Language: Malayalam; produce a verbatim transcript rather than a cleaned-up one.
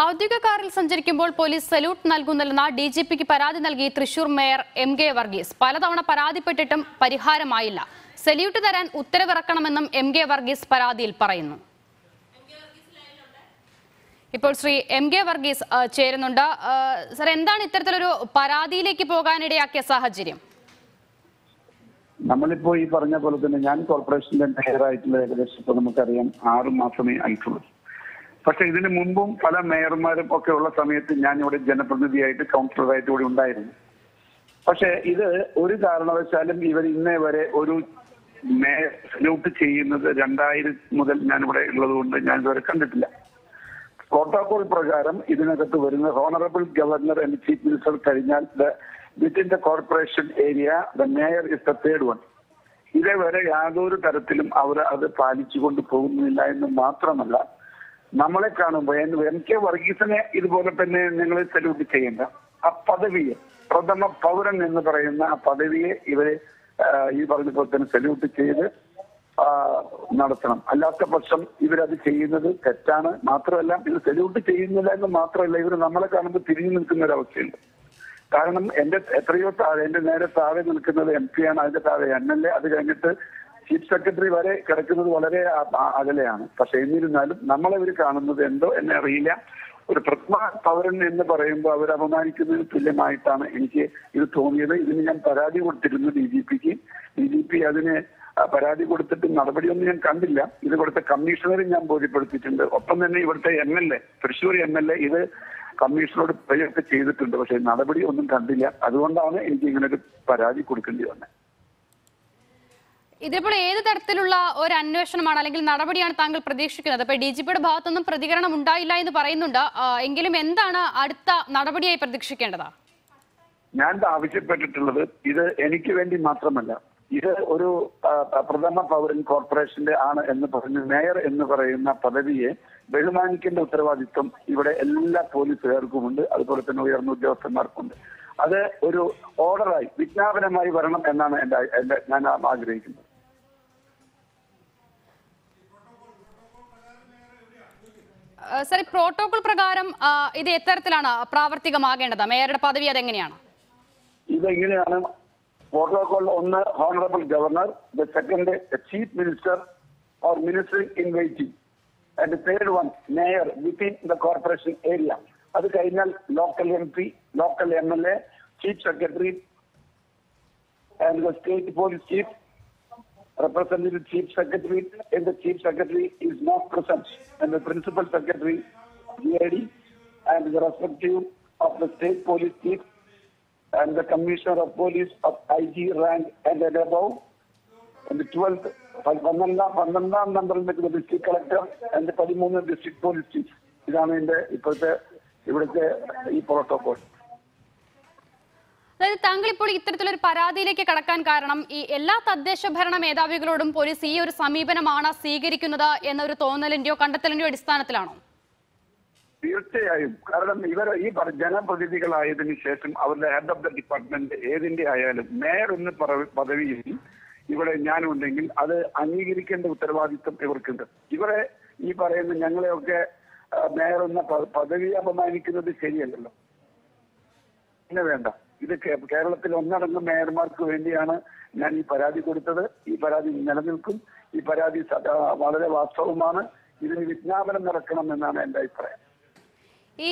ഔദ്യോഗിക കാറിൽ സഞ്ചരിക്കുമ്പോൾ പോലീസ് സല്യൂട്ട് നൽകുന്നില്ലെന്ന ഡിജിപിക്ക് പരാതി നൽകി Thrissur mayor M K Varghese. പലതവണ പരാതിപ്പെട്ടിട്ടും പരിഹാരമായില്ല. സല്യൂട്ട് തരാൻ ഉത്തരവിറക്കണമെന്നും എം കെ വർഗീസ് പരാതിയിൽ പറയുന്നു. ഇപ്പോൾ ശ്രീ എം കെ വർഗീസ് ചേരുന്നുണ്ട്. സർ, എന്താണ് ഇത്തരത്തിലൊരു പരാതിയിലേക്ക് പോകാനിടയാക്കിയ സാഹചര്യം? നമ്മളിപ്പോൾ ഈ പറഞ്ഞ പോലെ തന്നെ ഞാൻ കോർപ്പറേഷന്റെ മേയറായിട്ടുള്ള ഏകദേശം ഇപ്പോൾ നമുക്കറിയാം ആറു മാസമേ ആയിട്ടുള്ളൂ. പക്ഷെ ഇതിനു മുമ്പും പല മേയർമാരും ഒക്കെ ഉള്ള സമയത്ത് ഞാൻ ഇവിടെ ജനപ്രതിനിധിയായിട്ട് കൗൺസിലറായിട്ട് ഇവിടെ ഉണ്ടായിരുന്നു. പക്ഷെ ഇത് ഒരു കാരണവശാലും ഇവർ ഇന്നേ വരെ ഒരു മേയർ സല്യൂട്ട് ചെയ്യുന്നത് രണ്ടായിരം മുതൽ ഞാൻ ഇവിടെ ഉള്ളത് കൊണ്ട് ഞാൻ ഇതുവരെ കണ്ടിട്ടില്ല. പ്രോട്ടോകോൾ പ്രകാരം ഇതിനകത്ത് വരുന്ന honourable governor and chief minister കഴിഞ്ഞാൽ within the corporation area the mayor is the third one. ഇതേവരെ യാതൊരു തരത്തിലും അവർ അത് പാലിച്ചുകൊണ്ട് പോകുന്നില്ല എന്ന് മാത്രമല്ല, നമ്മളെ കാണുമ്പോൾ എം കെ വർഗീസിനെ ഇതുപോലെ തന്നെ നിങ്ങൾ സല്യൂട്ട് ചെയ്യേണ്ട. ആ പദവിയെ, പ്രഥമ പൗരൻ എന്ന് പറയുന്ന ആ പദവിയെ ഇവര് ഈ പറഞ്ഞപ്പോൾ തന്നെ സല്യൂട്ട് ചെയ്ത് നടത്തണം. അല്ലാത്ത പക്ഷം ഇവരത് ചെയ്യുന്നത് തെറ്റാണ്. മാത്രമല്ല, ഇത് സല്യൂട്ട് ചെയ്യുന്നില്ല എന്ന് മാത്രമല്ല, ഇവർ നമ്മളെ കാണുമ്പോൾ തിരിഞ്ഞു നിൽക്കുന്ന ഒരവസ്ഥയുണ്ട്. കാരണം എന്റെ എത്രയോ താഴെ, എന്റെ നേരെ താഴെ നിൽക്കുന്നത് എം പി ആണ്, അതിന്റെ താഴെ എം എൽ എ, അത് കഴിഞ്ഞിട്ട് ചീഫ് സെക്രട്ടറി വരെ കിടക്കുന്നത് വളരെ അകലെയാണ്. പക്ഷെ എന്നിരുന്നാലും നമ്മളെവർ കാണുന്നത് എന്തോ എന്നെ അറിയില്ല, ഒരു പ്രഥമ പൗരൻ എന്ന് പറയുമ്പോൾ അവർ അപമാനിക്കുന്നതിന് തുല്യമായിട്ടാണ് എനിക്ക് ഇത് തോന്നിയത്. ഇതിന് ഞാൻ പരാതി കൊടുത്തിരുന്നു ഡി ജി പിക്ക്. ഡി ജി പി അതിന് പരാതി കൊടുത്തിട്ട് നടപടിയൊന്നും ഞാൻ കണ്ടില്ല. ഇത് ഇവിടുത്തെ കമ്മീഷണറെ ഞാൻ ബോധ്യപ്പെടുത്തിയിട്ടുണ്ട്. ഒപ്പം തന്നെ ഇവിടുത്തെ M L A, Thrissur M L A ഇത് കമ്മീഷണറോട് പ്രയൊക്കെ ചെയ്തിട്ടുണ്ട്. പക്ഷെ നടപടി ഒന്നും കണ്ടില്ല. അതുകൊണ്ടാണ് എനിക്ക് ഇങ്ങനൊരു പരാതി കൊടുക്കേണ്ടി വന്നത്. ഇതിപ്പോൾ ഏത് തരത്തിലുള്ള ഒരു അന്വേഷണമാണ് അല്ലെങ്കിൽ നടപടിയാണ് താങ്കൾ പ്രതീക്ഷിക്കുന്നത്? അപ്പോൾ ഡി ജി പിയുടെ ഭാഗത്തൊന്നും പ്രതികരണം ഉണ്ടായില്ല എന്ന് പറയുന്നുണ്ട്. എങ്കിലും എന്താണ് അടുത്ത നടപടിയായി പ്രതീക്ഷിക്കേണ്ടത്? ഞാൻ ആവശ്യപ്പെട്ടിട്ടുള്ളത് ഇത് എനിക്ക് വേണ്ടി മാത്രമല്ല, ഇത് ഒരു പ്രഥമ പൗരൻ കോർപ്പറേഷന്റെ ആണ് എന്ന് പറഞ്ഞ് മേയർ എന്ന് പറയുന്ന പദവിയെ ബഹുമാനിക്കേണ്ട ഉത്തരവാദിത്വം ഇവിടെ എല്ലാ പോലീസുകാർക്കുമുണ്ട്, അതുപോലെ തന്നെ ഉയർന്ന ഉദ്യോഗസ്ഥന്മാർക്കുണ്ട്. അത് ഒരു ഓർഡറായി, വിജ്ഞാപനമായി വരണം എന്നാണ് എന്റെ എന്റെ ഞാൻ ആഗ്രഹിക്കുന്നത്. സർ, പ്രോട്ടോകോൾ പ്രകാരം ഇത് എത്തരത്തിലാണ് പ്രാവർത്തികമാകേണ്ടത്? മേയറുടെ പദവി അതെങ്ങനെയാണ്? ഇതെങ്ങനെയാണ് പ്രോട്ടോകോൾ? ഒന്ന്, honourable governor, the second chief minister or minister in waiting, and third one mayor within the corporation area. അത് കഴിഞ്ഞാൽ local M P, local M L A, chief secretary and the state police chief, representative chief secretary and the chief secretary is not present, and the principal secretary G I D and the respective of the state police chief and the commissioner of police of I G rank and above, and the twelfth പതിനൊന്നാം നമ്പറിൽ നിൽക്കുന്ന ഡിസ്ട്രിക്ട് കളക്ടർ ആൻഡ് പതിമൂന്ന് ഡിസ്ട്രിക്ട് പോലീസ് ചീഫ്. ഇതാണ് എന്റെ ഇപ്പോഴത്തെ ഇവിടുത്തെ ഈ പ്രോട്ടോകോൾ. അതായത് താങ്കൾ ഇപ്പോൾ ഇത്തരത്തിലൊരു പരാതിയിലേക്ക് കടക്കാൻ കാരണം ഈ എല്ലാ തദ്ദേശ ഭരണ മേധാവികളോടും പോലീസ് ഈ ഒരു സമീപനമാണ് സ്വീകരിക്കുന്നത് എന്നൊരു തോന്നലിന്റെയോ കണ്ടെത്തലിന്റെയോ അടിസ്ഥാനത്തിലാണോ? തീർച്ചയായും. കാരണം ഇവർ ഈ ജനപ്രതിനിധികളായതിനു ശേഷം അവരുടെ ഹെഡ് ഓഫ് ദ ഡിപ്പാർട്ട്മെന്റ് ഏതിന്റെ ആയാലും മേയർ എന്ന് പദവിയിൽ ഇവിടെ ഞാനുണ്ടെങ്കിൽ അത് അംഗീകരിക്കേണ്ട ഉത്തരവാദിത്വം ഇവർക്കുണ്ട്. ഇവരെ ഈ പറയുന്ന ഞങ്ങളെയൊക്കെ മേയർ എന്ന പദവി അപമാനിക്കുന്നത് ശരിയല്ലല്ലോ. പിന്നെ വേണ്ട, ഇത് കേരളത്തിൽ ഒന്നടങ്കം മേയർമാർക്ക് വേണ്ടിയാണ് ഞാൻ ഈ പരാതി കൊടുത്തത്. ഈ പരാതി നിലനിൽക്കും. ഈ പരാതി വളരെ വാസ്തവമാണ്. ഇതിന് വിജ്ഞാപനം നടക്കണം എന്നാണ് എന്റെ അഭിപ്രായം. E